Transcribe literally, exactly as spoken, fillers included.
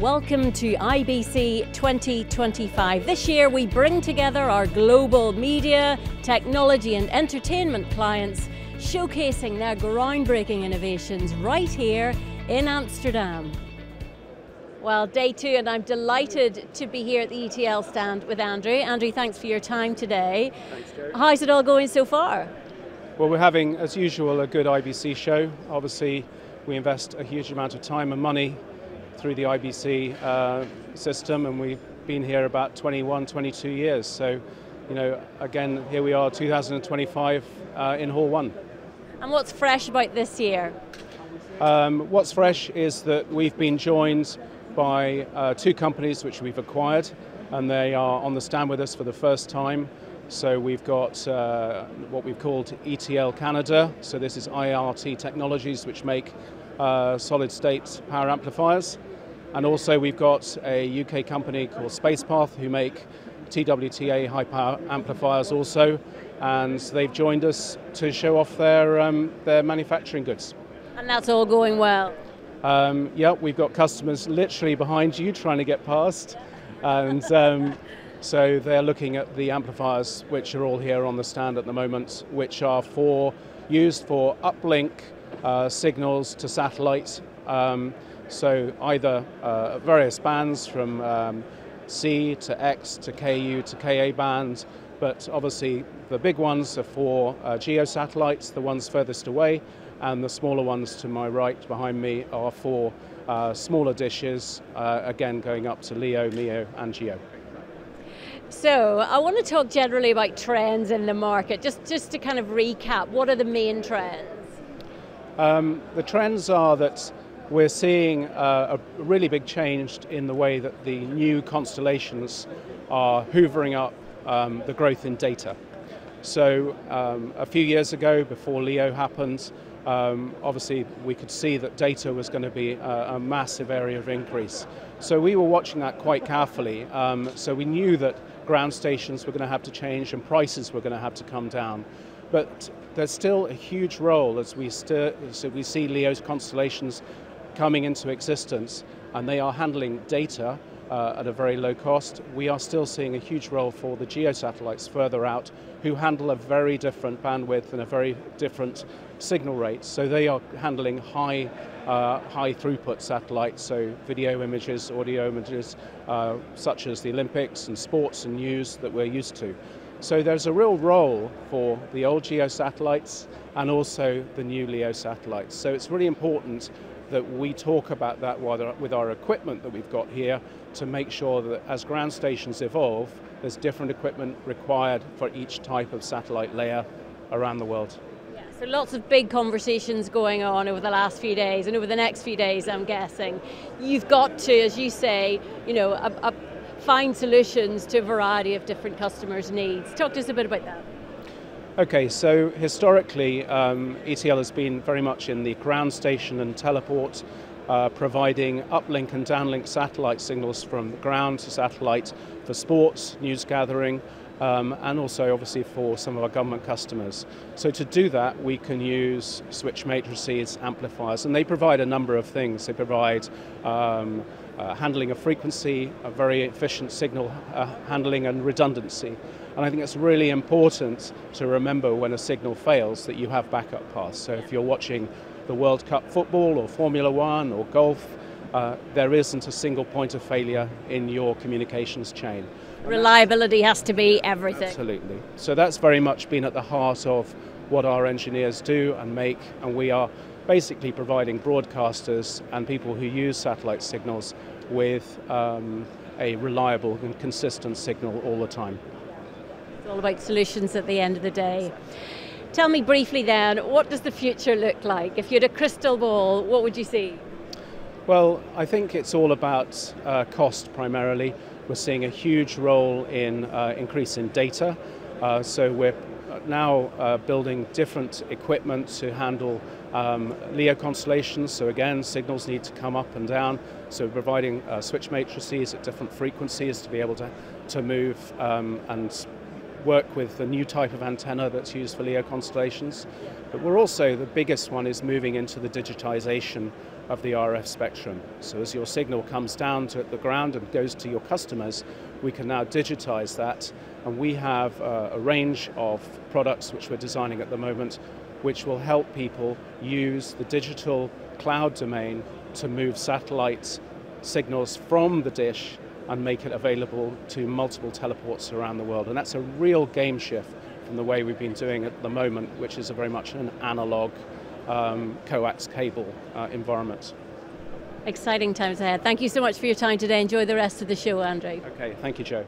Welcome to I B C twenty twenty-five. This year we bring together our global media, technology and entertainment clients, showcasing their groundbreaking innovations right here in Amsterdam. Well, day two, and I'm delighted to be here at the E T L stand with Andrew. Andrew, thanks for your time today. Thanks, Kerry. How's it all going so far? Well, we're having, as usual, a good I B C show. Obviously, we invest a huge amount of time and money through the I B C uh, system, and we've been here about twenty-one, twenty-two years. So, you know, again, here we are, two thousand twenty-five uh, in Hall one. And what's fresh about this year? Um, what's fresh is that we've been joined by uh, two companies which we've acquired, and they are on the stand with us for the first time. So we've got uh, what we've called E T L Canada. So this is I R T Technologies, which make uh, solid-state power amplifiers. And also we've got a U K company called SpacePath who make T W T A high-power amplifiers also, and they've joined us to show off their, um, their manufacturing goods. And that's all going well? Um, yeah, we've got customers literally behind you trying to get past, and um, so they're looking at the amplifiers which are all here on the stand at the moment, which are for used for uplink uh, signals to satellite, um, so either uh, various bands from um, C to X to Ku to Ka band, but obviously the big ones are for uh, GEO satellites, the ones furthest away, and the smaller ones to my right behind me are for uh, smaller dishes, uh, again going up to LEO, MEO and GEO. So I want to talk generally about trends in the market, just, just to kind of recap, what are the main trends? Um, the trends are that we're seeing uh, a really big change in the way that the new constellations are hoovering up um, the growth in data. So um, a few years ago, before LEO happened, um, obviously we could see that data was going to be a, a massive area of increase. So we were watching that quite carefully. Um, so we knew that ground stations were going to have to change and prices were going to have to come down. But there's still a huge role as we, so we see LEO's constellations coming into existence, and they are handling data uh, at a very low cost. We are still seeing a huge role for the GEO satellites further out, who handle a very different bandwidth and a very different signal rate. So they are handling high, uh, high throughput satellites, so video images, audio images, uh, such as the Olympics and sports and news that we're used to. So there's a real role for the old GEO satellites and also the new LEO satellites. So it's really important that we talk about that with our equipment that we've got here, to make sure that as ground stations evolve, there's different equipment required for each type of satellite layer around the world. Yeah, so lots of big conversations going on over the last few days and over the next few days, I'm guessing. You've got to, as you say, you know, a, a find solutions to a variety of different customers' needs. Talk to us a bit about that. Okay, so historically, um, E T L has been very much in the ground station and teleport, uh, providing uplink and downlink satellite signals from ground to satellite for sports, news gathering, um, and also obviously for some of our government customers. So to do that, we can use switch matrices, amplifiers, and they provide a number of things. They provide um, uh, handling of frequency, a very efficient signal uh, handling, and redundancy. And I think it's really important to remember when a signal fails that you have backup paths. So if you're watching the World Cup football or Formula One or golf, uh, there isn't a single point of failure in your communications chain. Reliability has to be everything. Absolutely. So that's very much been at the heart of what our engineers do and make, and we are basically providing broadcasters and people who use satellite signals with um, a reliable and consistent signal all the time. All about solutions at the end of the day. Tell me briefly then, what does the future look like? If you had a crystal ball, what would you see? Well, I think it's all about uh, cost primarily. We're seeing a huge role in uh, increase in data. Uh, so we're now uh, building different equipment to handle um, LEO constellations. So again, signals need to come up and down. So we're providing uh, switch matrices at different frequencies to be able to, to move um, and work with the new type of antenna that's used for LEO constellations. But we're also, the biggest one is moving into the digitization of the R F spectrum. So as your signal comes down to the ground and goes to your customers, we can now digitize that, and we have uh, a range of products which we're designing at the moment which will help people use the digital cloud domain to move satellite signals from the dish and make it available to multiple teleports around the world. And that's a real game shift from the way we've been doing it at the moment, which is a very much an analog um, coax cable uh, environment. Exciting times ahead. Thank you so much for your time today. Enjoy the rest of the show, Andrew. Okay, thank you, Joe.